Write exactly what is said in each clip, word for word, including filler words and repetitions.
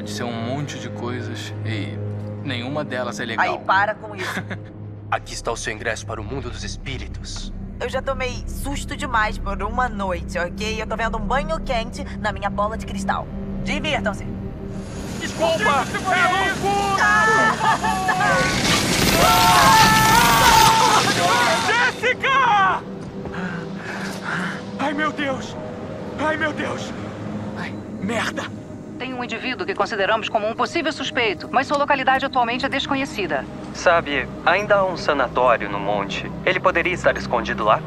pode ser um monte de coisas e nenhuma delas é legal. Aí, para com isso. Aqui está o seu ingresso para o mundo dos espíritos. Eu já tomei susto demais por uma noite, ok? Eu tô vendo um banho quente na minha bola de cristal. Divirtam-se. Desculpa! É loucura! Jéssica! Ai, meu Deus! Ai, meu Deus! Ai, merda! Tem um indivíduo que consideramos como um possível suspeito, mas sua localidade atualmente é desconhecida. Sabe, ainda há um sanatório no monte. Ele poderia estar escondido lá?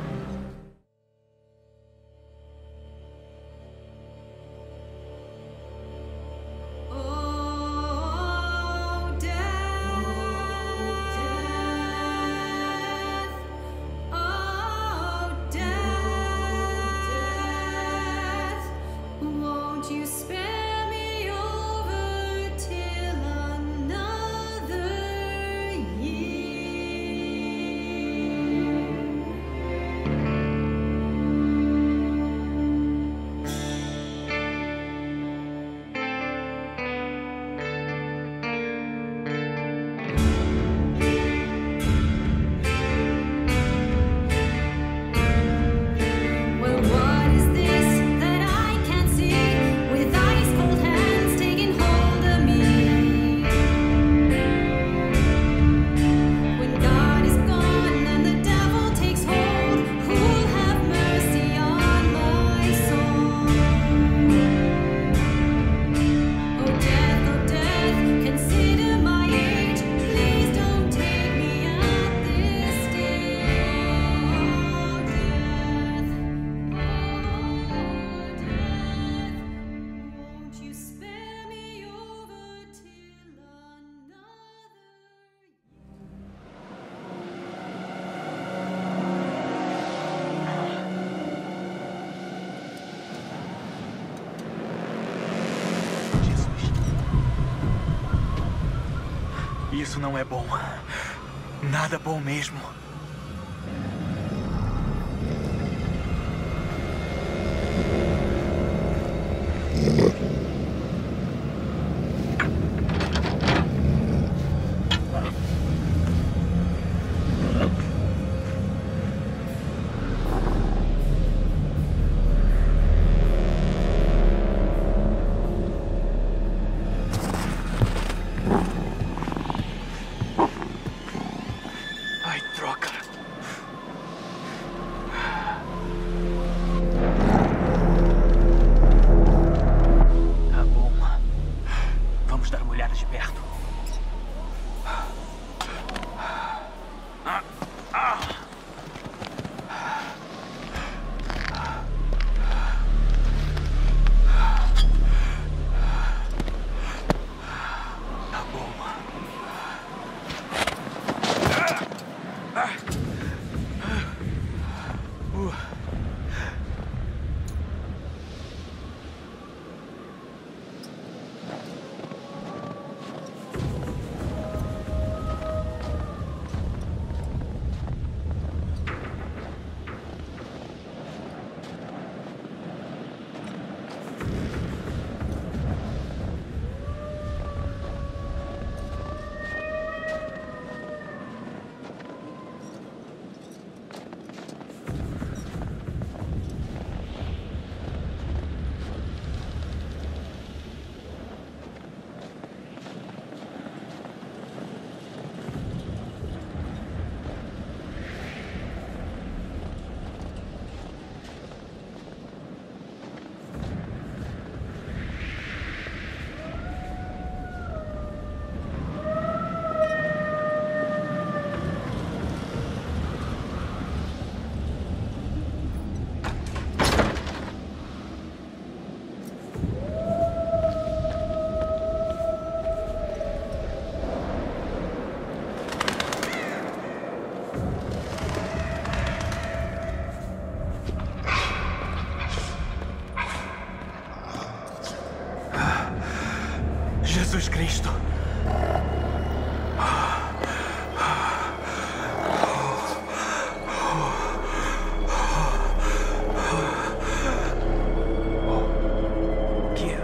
Isso não é bom. Nada bom mesmo. Jesus Cristo. O que é?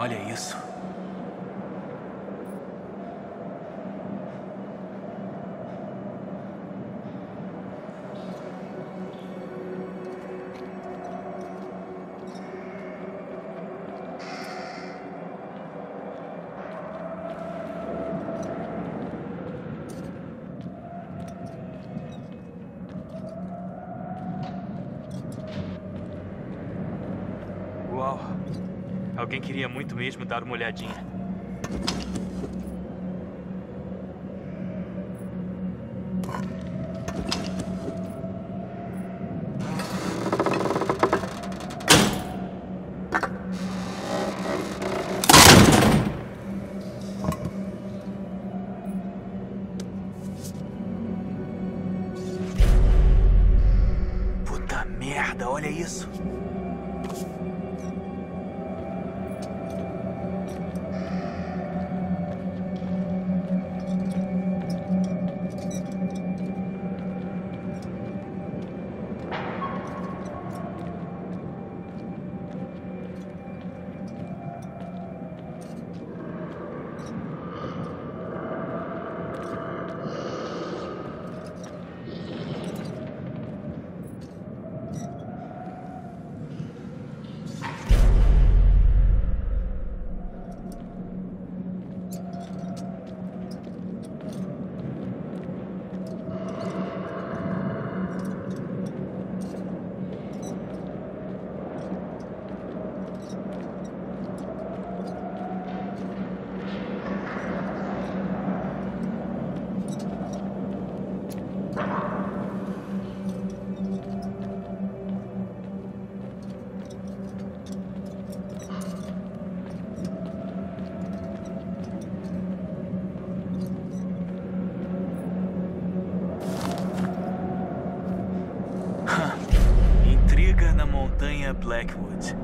Olha isso. Uau, alguém queria muito mesmo dar uma olhadinha. Puta merda, olha isso. Montanha Blackwood.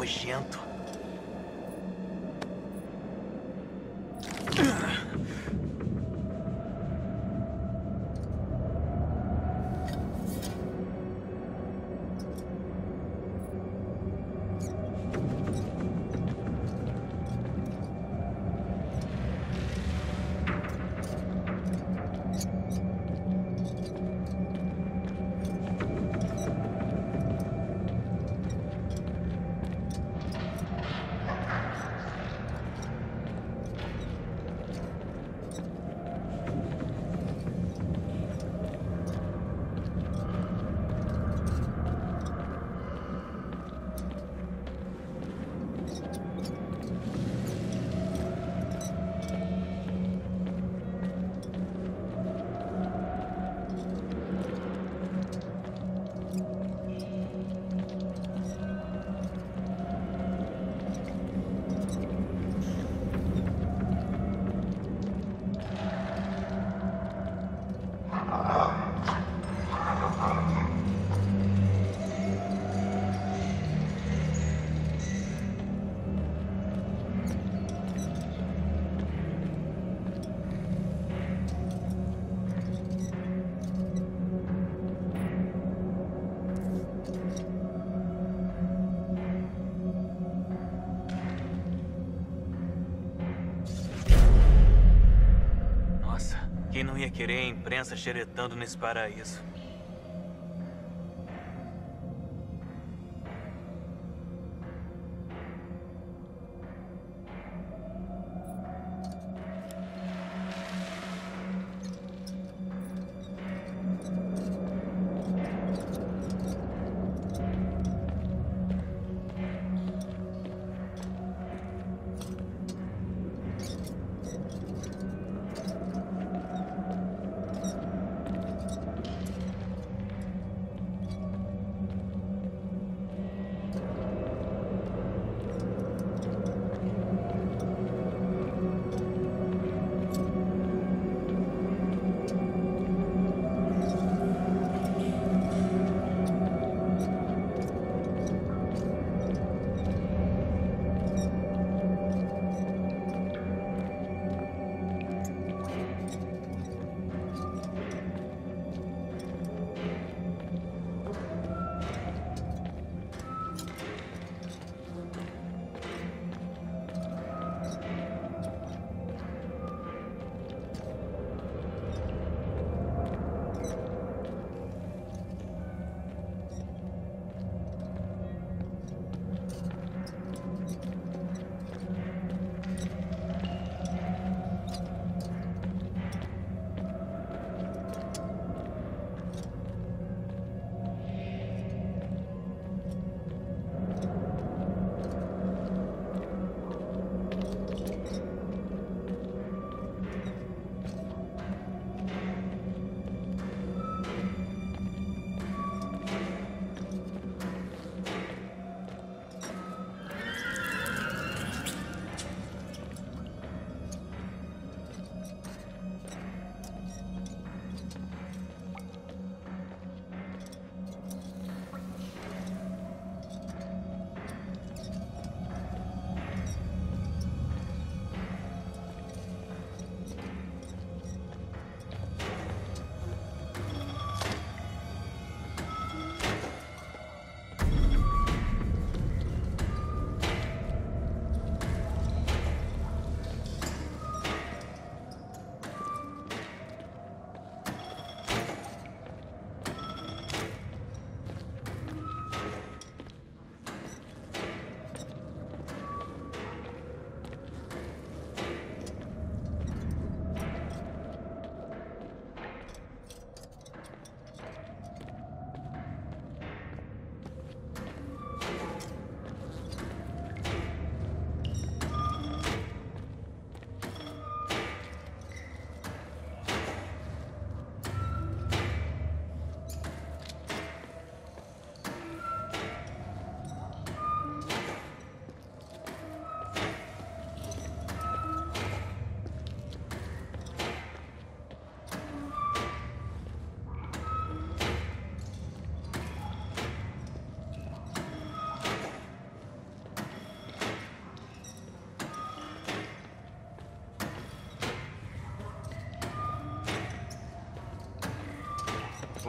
nojento. Quem não ia querer a imprensa xeretando nesse paraíso?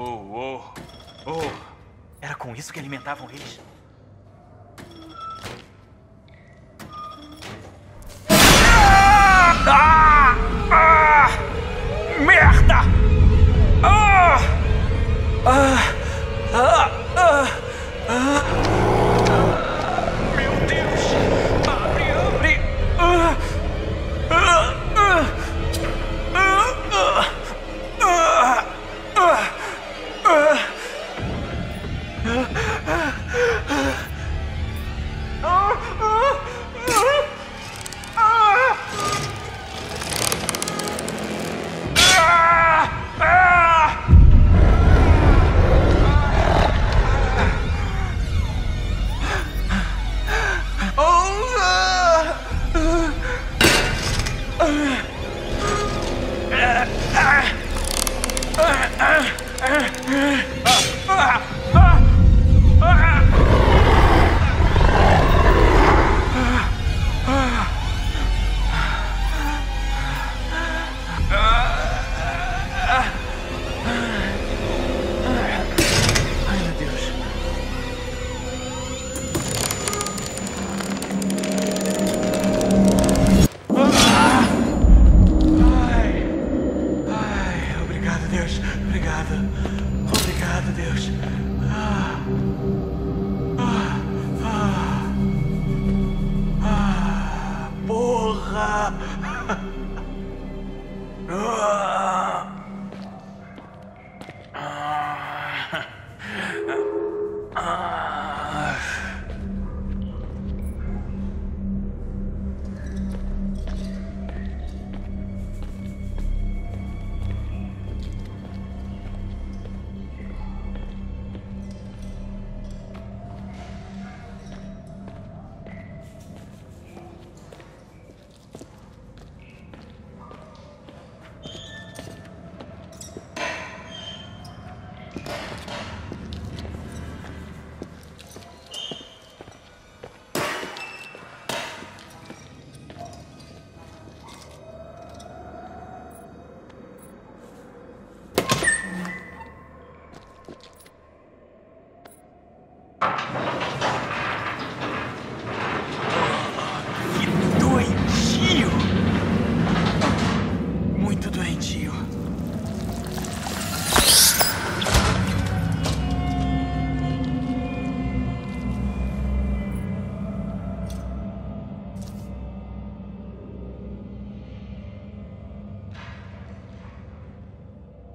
Oh, oh, oh. Era com isso que alimentavam eles? Ah! Ah! Merda! Ah! Ah! Ah! Ah! Ah! Meu Deus! Abre, abre! Ah! Ah! Ah! Ah! Ah! Ah! Ah!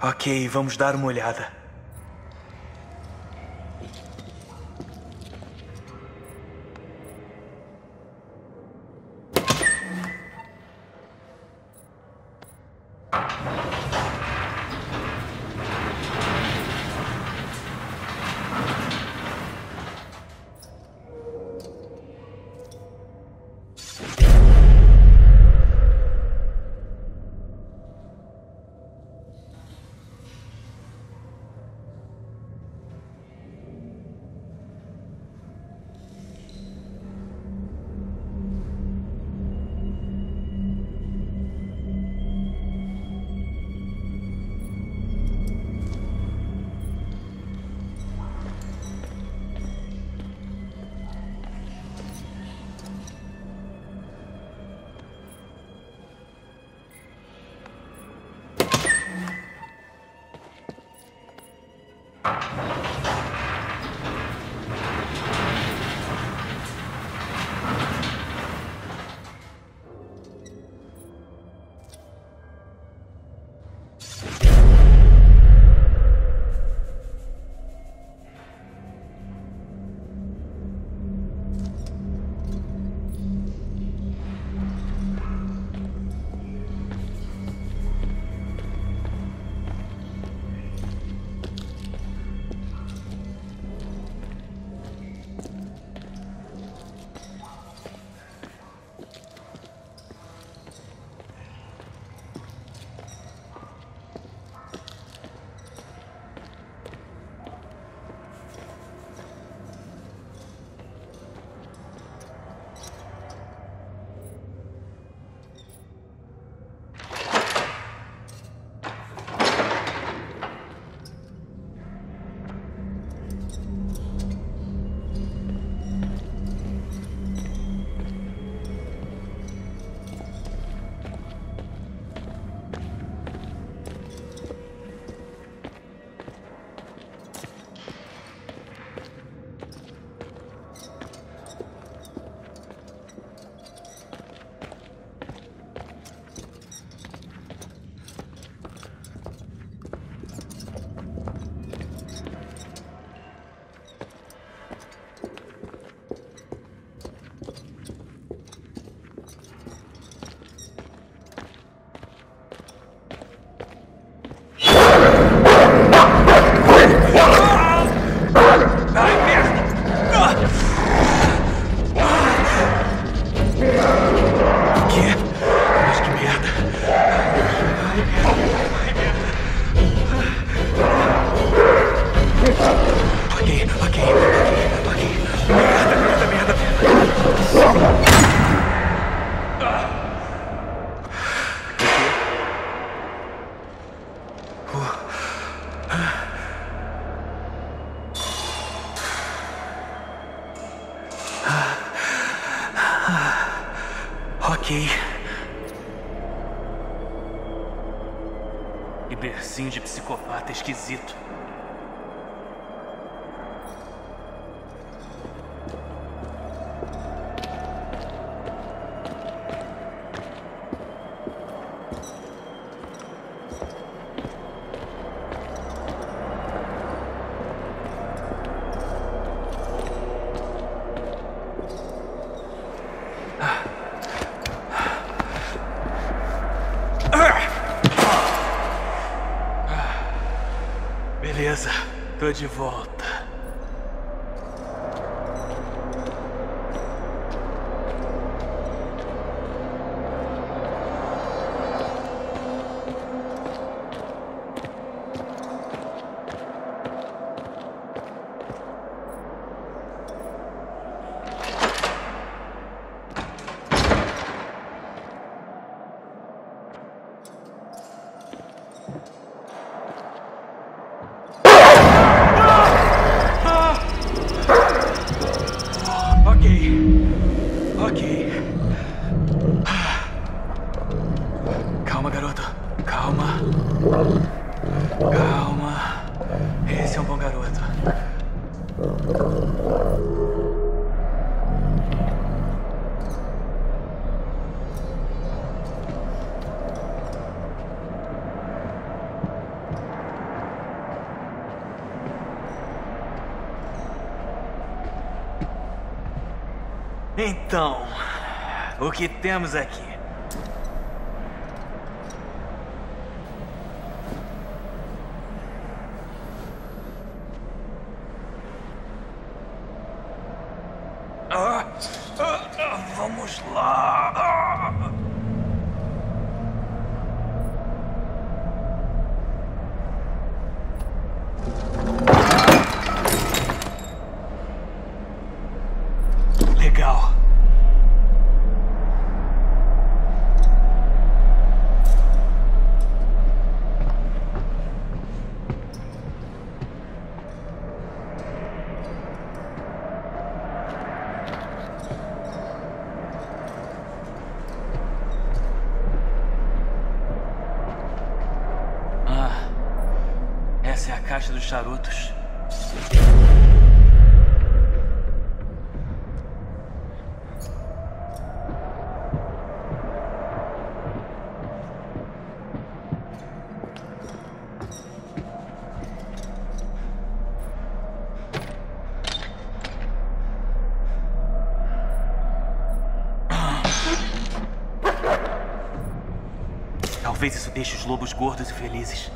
Ok, vamos dar uma olhada. Iberzinho de psicopata esquisito. Beleza, tô de volta. Então, o que temos aqui? Ah, ah, ah, vamos lá! Ah. Legal. Essa é a caixa dos charutos. Talvez isso deixe os lobos gordos e felizes.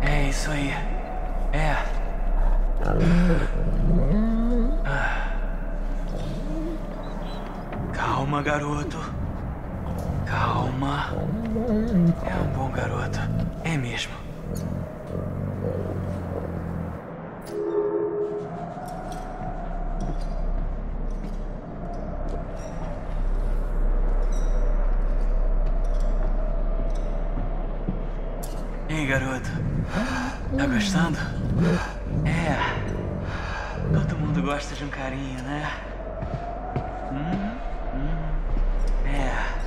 É isso aí. É. Calma, garoto. Calma. É um bom garoto. É mesmo. Ei, garoto. Tá gostando? É. Todo mundo gosta de um carinho, né? Hum, hum. É.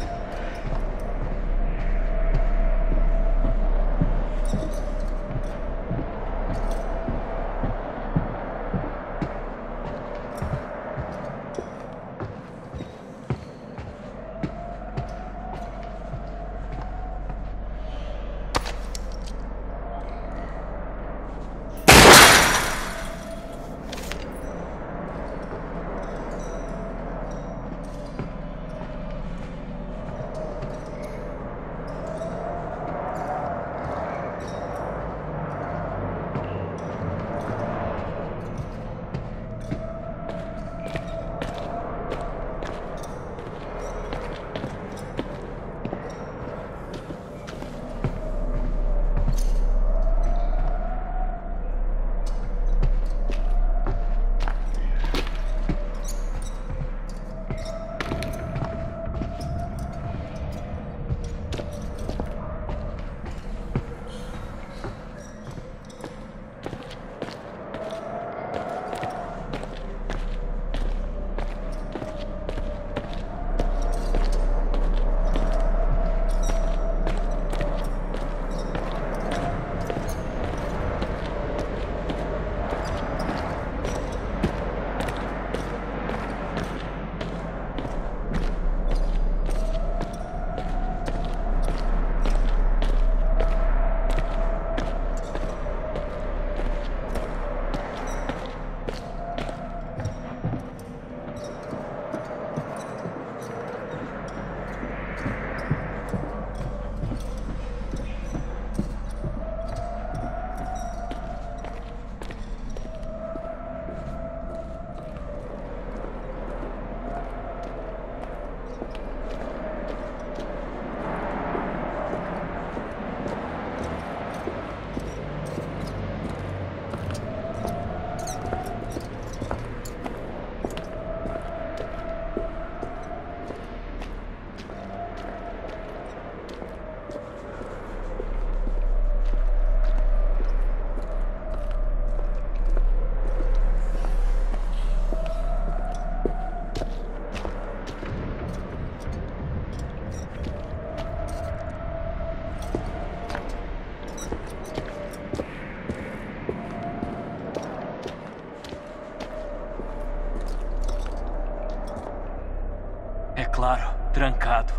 claro, trancado.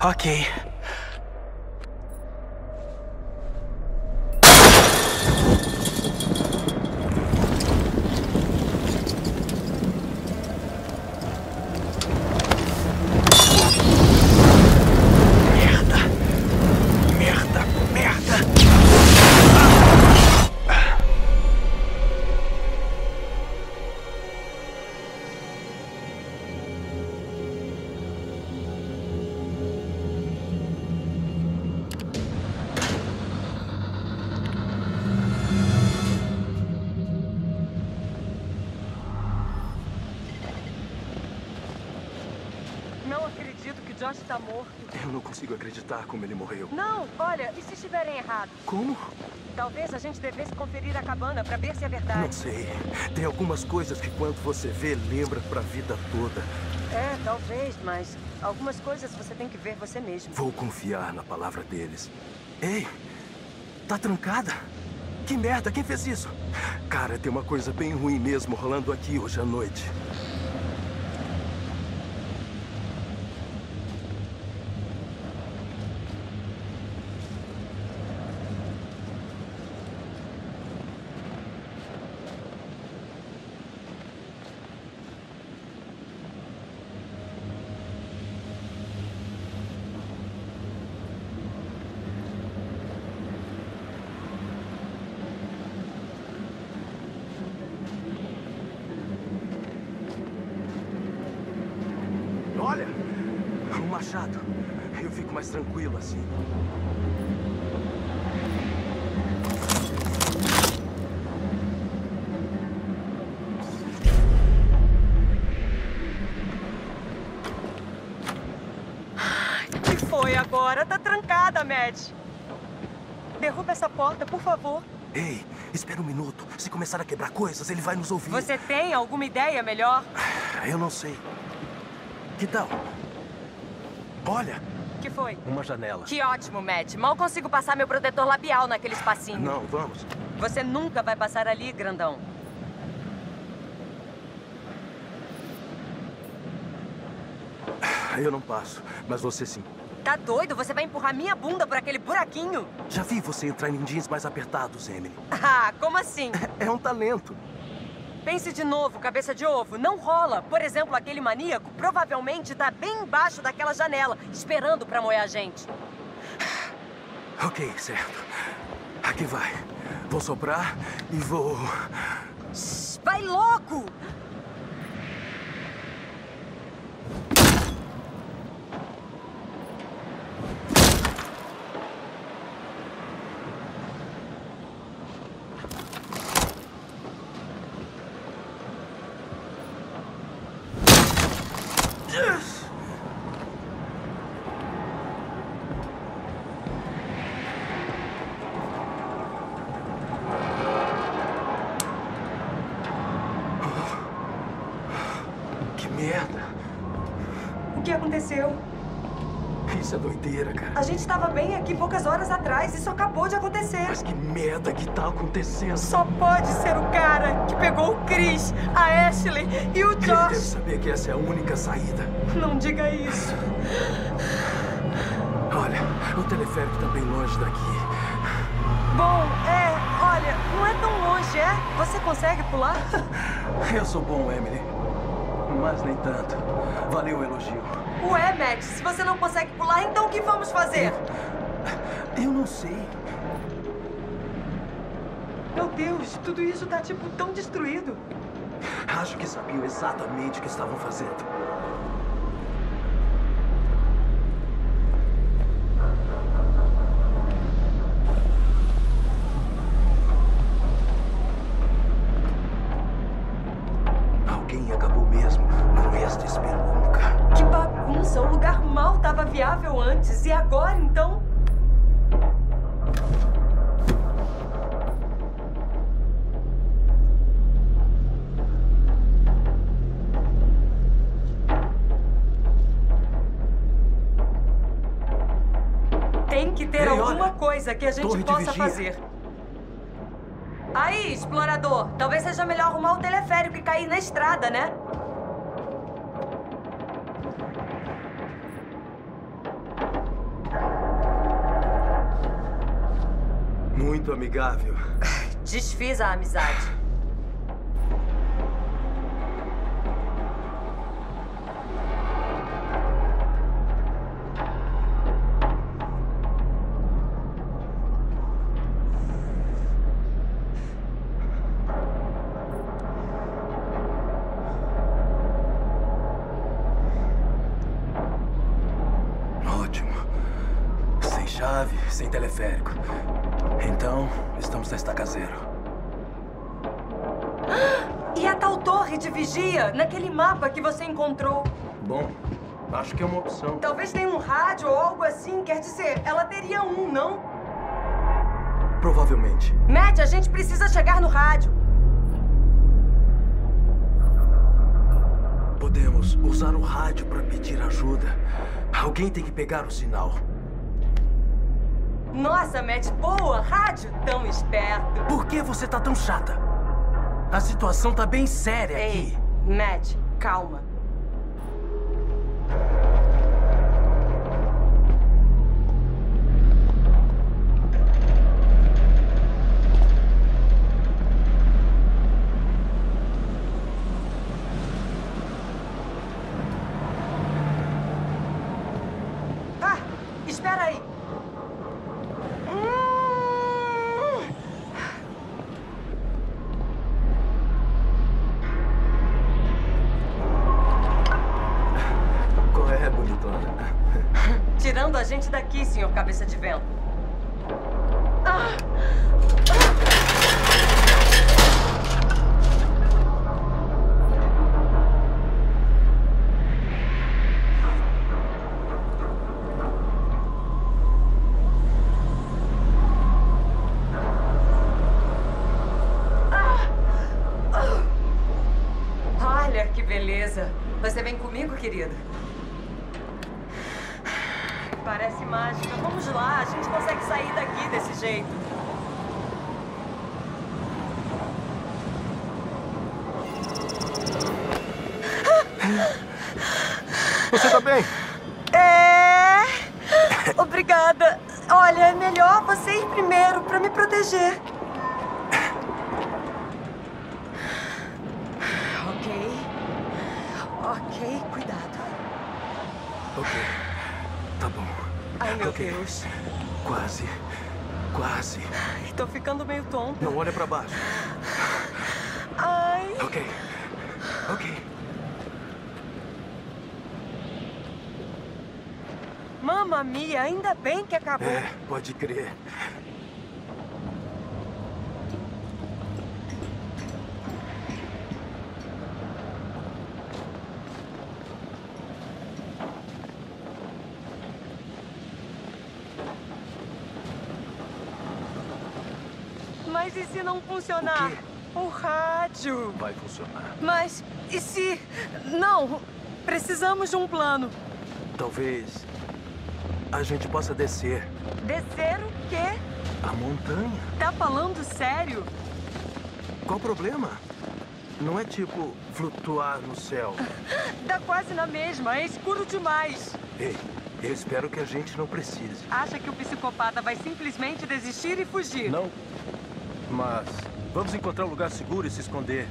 Ok. Está morto. Eu não consigo acreditar como ele morreu. Não, olha, e se estiverem errados? Como? Talvez a gente devesse conferir a cabana para ver se é verdade. Não sei. Tem algumas coisas que quando você vê, lembra pra vida toda. É, talvez, mas algumas coisas você tem que ver você mesmo. Vou confiar na palavra deles. Ei, tá trancada? Que merda, quem fez isso? Cara, tem uma coisa bem ruim mesmo rolando aqui hoje à noite. Eu fico mais tranquilo assim. Que foi agora? Tá trancada, Matt. Derruba essa porta, por favor. Ei, espera um minuto. Se começar a quebrar coisas, ele vai nos ouvir. Você tem alguma ideia melhor? Eu não sei. Que tal? Olha! Que foi? Uma janela. Que ótimo, Matt. Mal consigo passar meu protetor labial naquele espacinho. Não, vamos. Você nunca vai passar ali, grandão. Eu não passo, mas você sim. Tá doido? Você vai empurrar minha bunda por aquele buraquinho? Já vi você entrar em jeans mais apertados, Emily. Ah, como assim? É um talento. Pense de novo, cabeça de ovo. Não rola. Por exemplo, aquele maníaco provavelmente tá bem embaixo daquela janela, esperando pra moer a gente. Ok, certo. Aqui vai. Vou soprar e vou... Vai logo! Isso é doideira, cara. A gente estava bem aqui poucas horas atrás. Isso acabou de acontecer. Mas que merda que tá acontecendo? Só pode ser o cara que pegou o Chris, a Ashley e o Josh. Ele deve saber que essa é a única saída. Não diga isso. Olha, o teleférico tá bem longe daqui. Bom, é, olha, não é tão longe, é? Você consegue pular? Eu sou bom, Emily. Mas nem tanto. Valeu o elogio. Ué, Matt, se você não consegue pular, então o que vamos fazer? Eu, eu não sei. Meu Deus, tudo isso tá, tipo, tão destruído. Acho que sabiam exatamente o que estavam fazendo. E agora, então? Tem que ter alguma coisa que a gente possa fazer. Aí, explorador, talvez seja melhor arrumar o teleférico e cair na estrada, né? Muito amigável. Desfiz a amizade. Sem teleférico. Então, estamos na estaca zero. Ah, e a tal torre de vigia, naquele mapa que você encontrou? Bom, acho que é uma opção. Talvez tenha um rádio ou algo assim, quer dizer, ela teria um, não? Provavelmente. Matt, a gente precisa chegar no rádio. Podemos usar o rádio para pedir ajuda. Alguém tem que pegar o sinal. Nossa, Matt, boa! Rádio tão esperto! Por que você tá tão chata? A situação tá bem séria. Ei, aqui. Matt, calma. Ah, espera aí! Tirando a gente daqui, senhor Cabeça de Vento. Ah! Ah! Ah! Ah! Olha que beleza. Você vem comigo, querido? Parece mágica. Vamos lá, a gente consegue sair daqui desse jeito. Você tá bem? É... Obrigada. Olha, é melhor você ir primeiro pra me proteger. Ok. Ok, cuidado. Ok. Tá bom. Ai, meu okay. Deus. Quase. Quase. Ai, tô ficando meio tonta. Não olha pra baixo. Ai. Ok. Ok. Mamma mia, ainda bem que acabou. É, pode crer. Mas e se não funcionar? O, o rádio... Vai funcionar. Mas e se... Não, precisamos de um plano. Talvez a gente possa descer. Descer o quê? A montanha. Tá falando sério? Qual o problema? Não é tipo flutuar no céu. Dá quase na mesma, é escuro demais. Ei, eu espero que a gente não precise. Acha que o psicopata vai simplesmente desistir e fugir? Não. Mas vamos encontrar um lugar seguro e se esconder.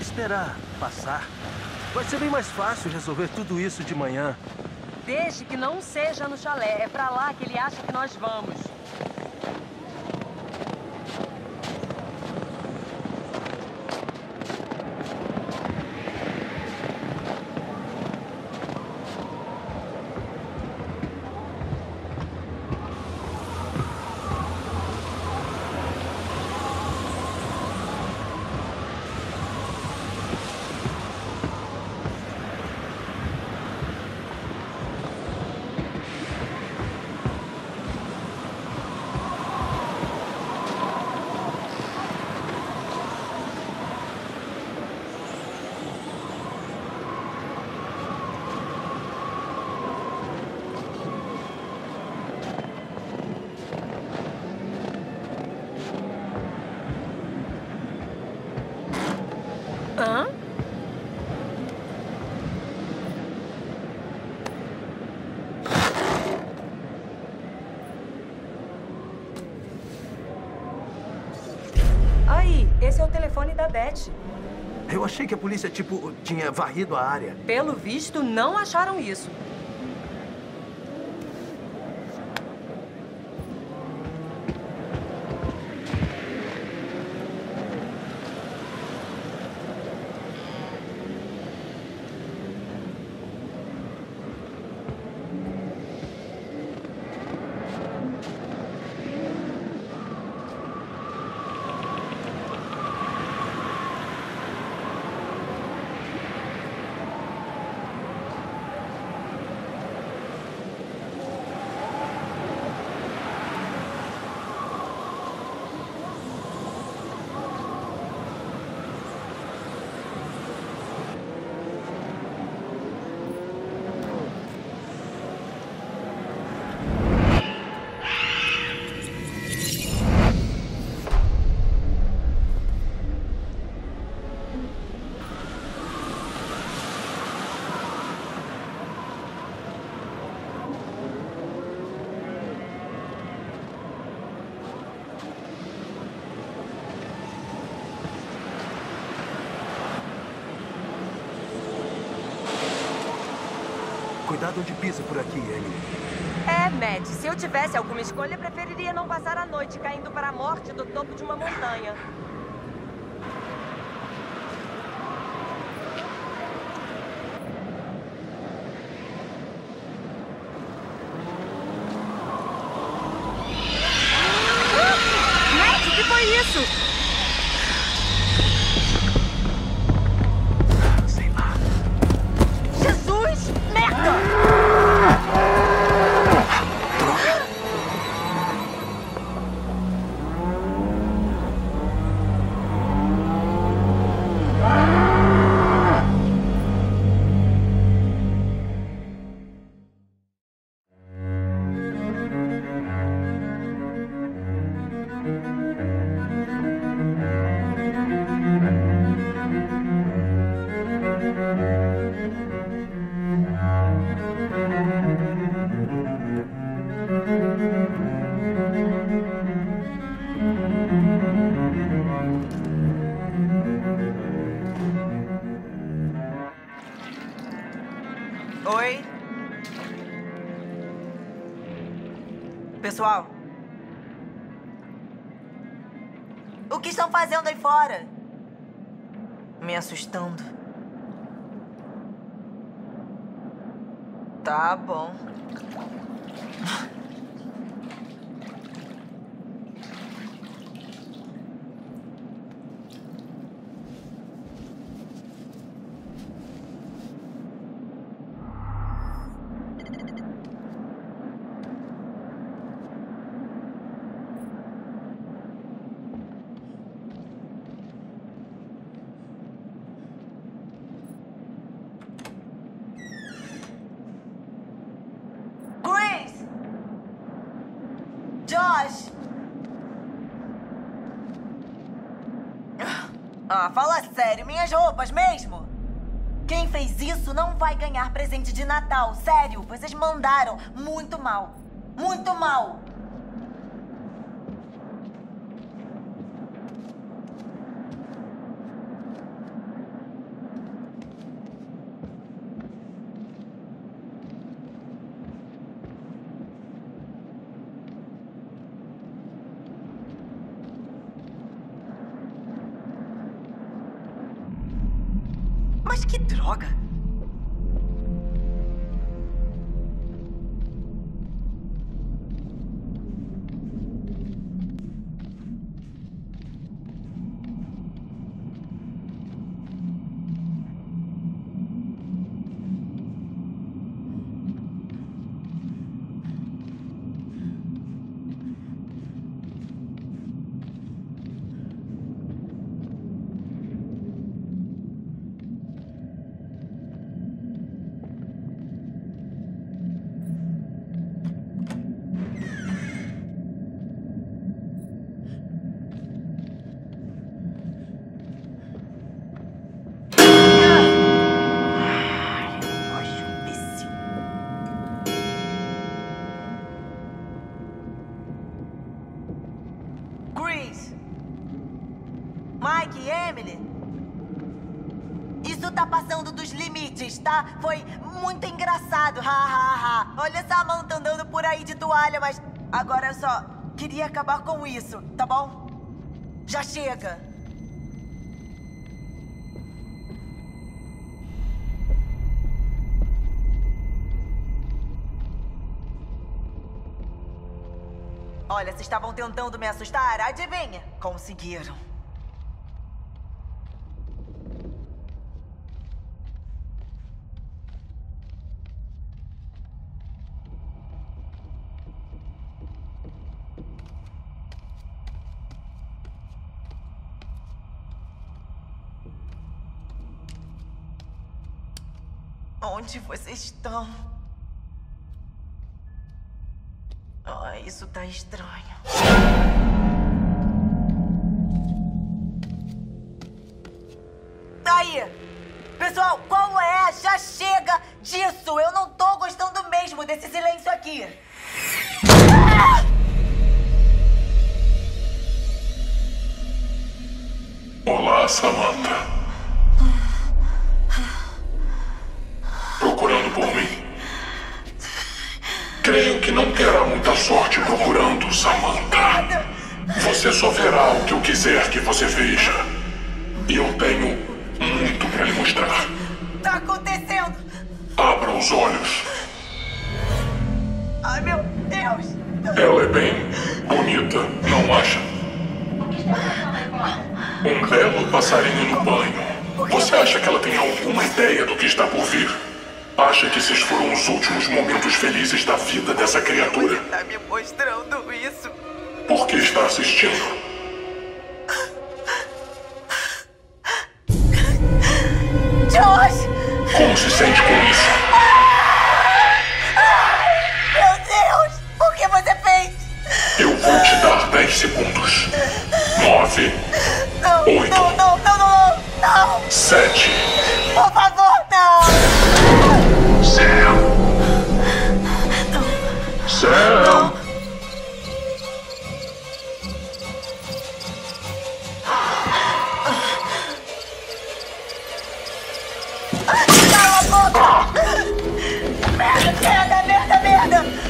Esperar passar. Vai ser bem mais fácil resolver tudo isso de manhã. Desde que não seja no chalé. É pra lá que ele acha que nós vamos. aqui. Esse é o telefone da Beth. Eu achei que a polícia, tipo, tinha varrido a área. Pelo visto, não acharam isso. Cuidado onde pisa por aqui, Ellie. É, Matt, se eu tivesse alguma escolha, preferiria não passar a noite caindo para a morte do topo de uma montanha. Ah! Matt, o que foi isso? Oi? Pessoal? O que estão fazendo aí fora? Me assustando. Tá bom. Ah, fala sério, minhas roupas mesmo? Quem fez isso não vai ganhar presente de Natal, sério. Vocês mandaram muito mal, muito mal. Mas que droga! Mike e Emily, isso tá passando dos limites, tá? Foi muito engraçado, ha, ha, ha. Olha essa Samantha andando por aí de toalha, mas agora eu só queria acabar com isso, tá bom? Já chega. Olha, se estavam tentando me assustar, adivinha? Conseguiram. Onde vocês estão? Oh, isso tá estranho. Aí! Pessoal, qual é? Já chega disso! Eu não tô gostando mesmo desse silêncio aqui. Ah! Olá, Samantha. Procurando por mim? Creio que não terá muita sorte procurando Samantha. Você só verá o que eu quiser que você veja. E eu tenho muito pra lhe mostrar. Tá acontecendo! Abra os olhos. Ai, meu Deus! Ela é bem bonita, não acha? Um belo passarinho no banho. Você acha que ela tem alguma ideia do que está por vir? Acha que esses foram os últimos momentos felizes da vida dessa criatura? Você está me mostrando isso? Por que está assistindo? Josh! Como se sente com isso? Meu Deus! O que você fez? Eu vou te dar dez segundos. Nove. Não, oito. Não, não, não, não, não, não. Sete. Por favor, não! Sam! Sam! Cala a boca! Merda, merda, merda, merda!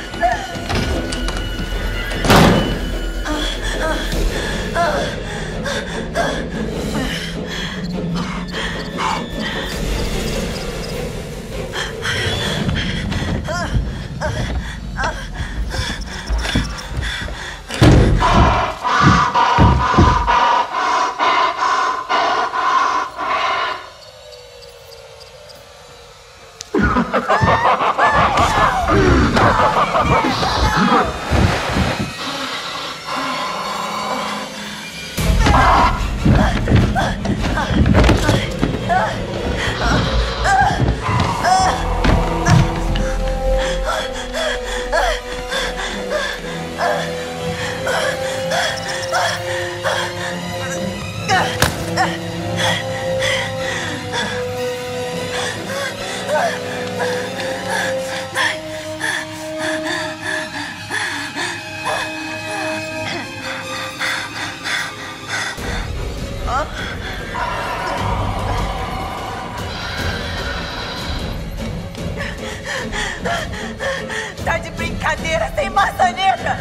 Tá de brincadeira sem maçaneta!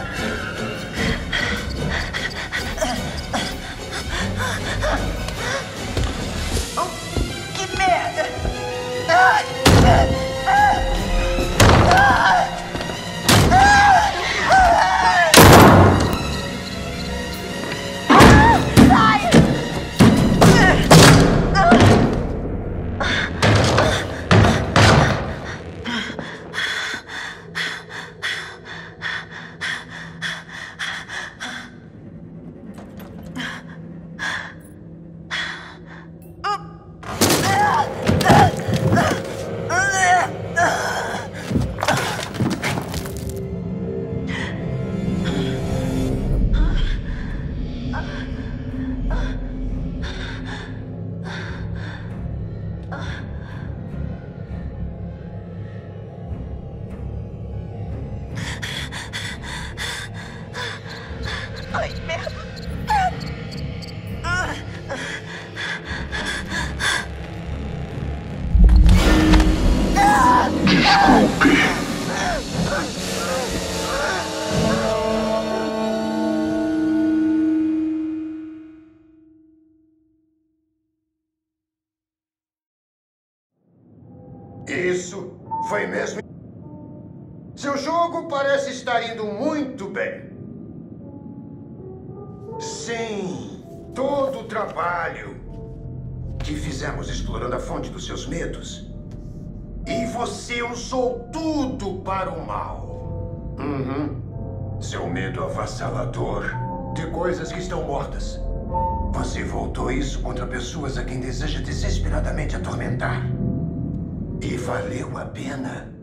Oh, que merda! Ah! Ah! Ah! Ah! Ah! Isso, foi mesmo. Seu jogo parece estar indo muito bem. Sim, todo o trabalho que fizemos explorando a fonte dos seus medos. E você usou tudo para o mal. Uhum. Seu medo avassalador de coisas que estão mortas. Você voltou isso contra pessoas a quem deseja desesperadamente atormentar. E valeu a pena.